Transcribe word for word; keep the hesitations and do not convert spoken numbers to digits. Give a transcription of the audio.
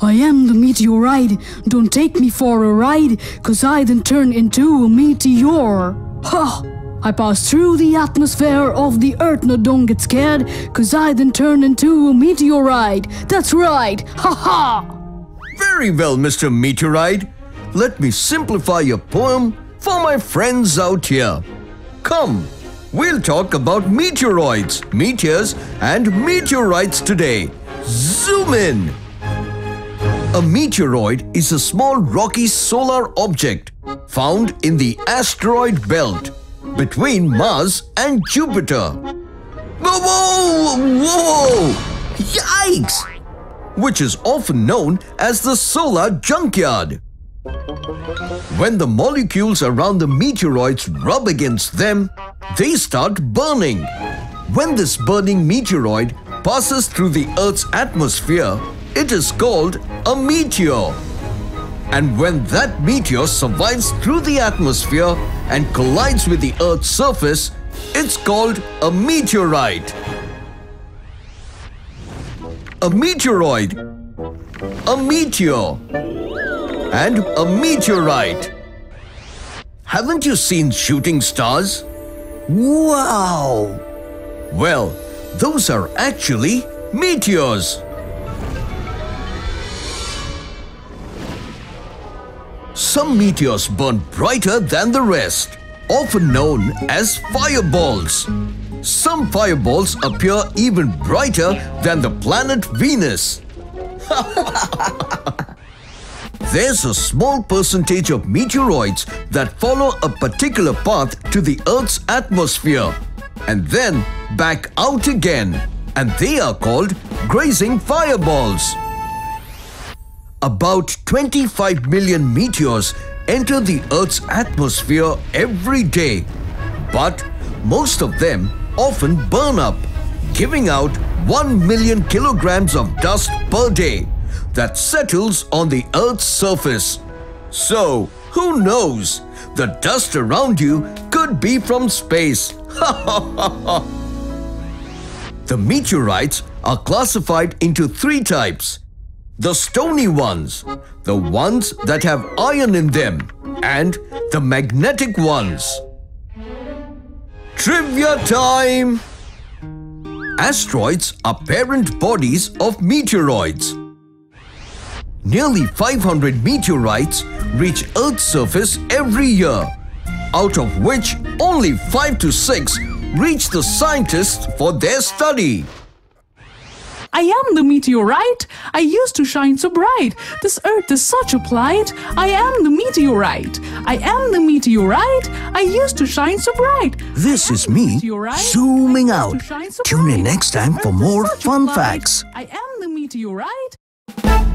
I am the meteorite. Don't take me for a ride, cause I then turn into a meteor. Ha! I pass through the atmosphere of the earth, no don't get scared, cause I then turn into a meteorite. That's right, ha ha! Very well, Mister Meteorite. Let me simplify your poem for my friends out here. Come, we'll talk about meteoroids, meteors and meteorites today. Zoom in! A meteoroid is a small rocky solar object found in the asteroid belt between Mars and Jupiter. Whoa, whoa, whoa! Yikes! Which is often known as the solar junkyard. When the molecules around the meteoroids rub against them, they start burning. When this burning meteoroid passes through the Earth's atmosphere, it is called a meteor. And when that meteor survives through the atmosphere and collides with the Earth's surface, it's called a meteorite. A meteoroid, a meteor, and a meteorite. Haven't you seen shooting stars? Wow! Well, those are actually meteors. Some meteors burn brighter than the rest, often known as fireballs. Some fireballs appear even brighter than the planet Venus. There's a small percentage of meteoroids that follow a particular path to the Earth's atmosphere and then back out again, and they are called grazing fireballs. About twenty-five million meteors enter the Earth's atmosphere every day, but most of them often burn up, giving out one million kilograms of dust per day that settles on the Earth's surface. So, who knows? The dust around you could be from space. The meteorites are classified into three types: the stony ones, the ones that have iron in them, and the magnetic ones. Trivia time! Asteroids are parent bodies of meteoroids. Nearly five hundred meteorites reach Earth's surface every year, out of which only five to six reach the scientists for their study. I am the meteorite. I used to shine so bright. This earth is such a plight. I am the meteorite. I am the meteorite. I used to shine so bright. This is me, zooming out. Tune in next time for more fun facts. I am the meteorite.